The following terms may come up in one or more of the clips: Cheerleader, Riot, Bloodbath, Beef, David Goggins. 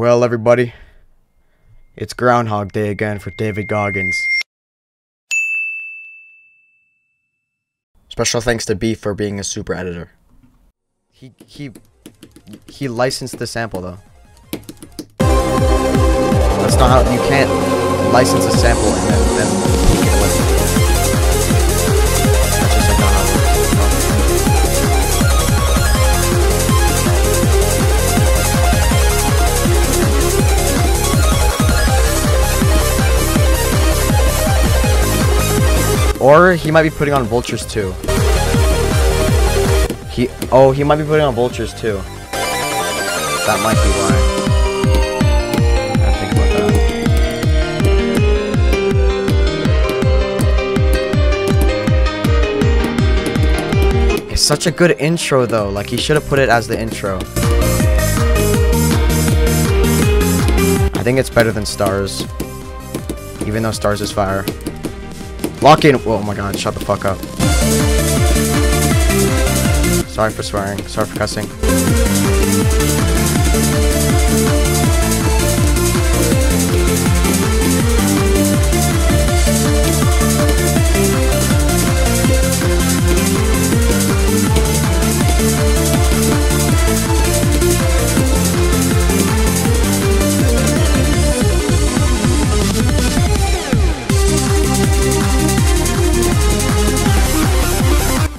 Well, everybody, it's Groundhog Day again for David Goggins. Special thanks to Beef for being a super editor. He licensed the sample, though. That's not how— you can't license a sample and then take it with it. That's just like not how— or he might be putting on vultures too. He might be putting on vultures too. That might be why. I gotta think about that. It's such a good intro though. Like, he should have put it as the intro. I think it's better than Stars. Even though Stars is fire. Lock in— oh my god, shut the fuck up. Sorry for swearing, sorry for cussing.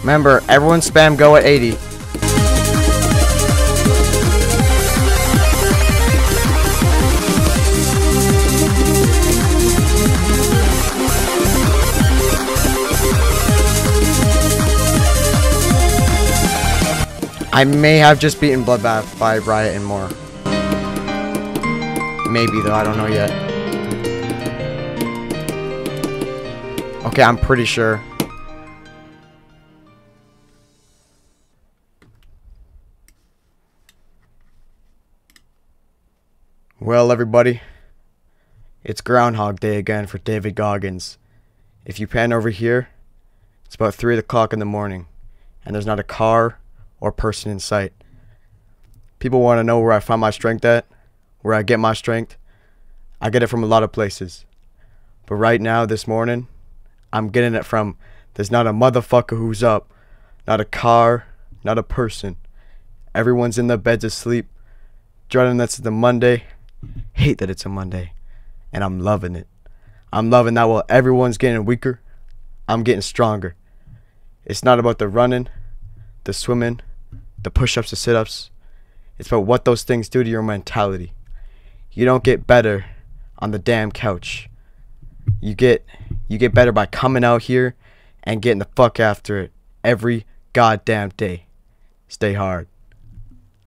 Remember, everyone spam go at 80. I may have just beaten Bloodbath by Riot and more. Maybe though, I don't know yet. Okay, I'm pretty sure. Well, everybody, it's Groundhog Day again for David Goggins. If you pan over here, it's about 3 o'clock in the morning, and there's not a car or person in sight. People want to know where I find my strength at, where I get my strength. I get it from a lot of places. But right now, this morning, I'm getting it from there's not a motherfucker who's up, not a car, not a person. Everyone's in their beds asleep, dreading that's the Monday. Hate that it's a Monday, and I'm loving it. I'm loving that while everyone's getting weaker, I'm getting stronger. It's not about the running, the swimming, the push-ups, the sit-ups. It's about what those things do to your mentality. You don't get better on the damn couch. You get better by coming out here and getting the fuck after it every goddamn day. Stay hard.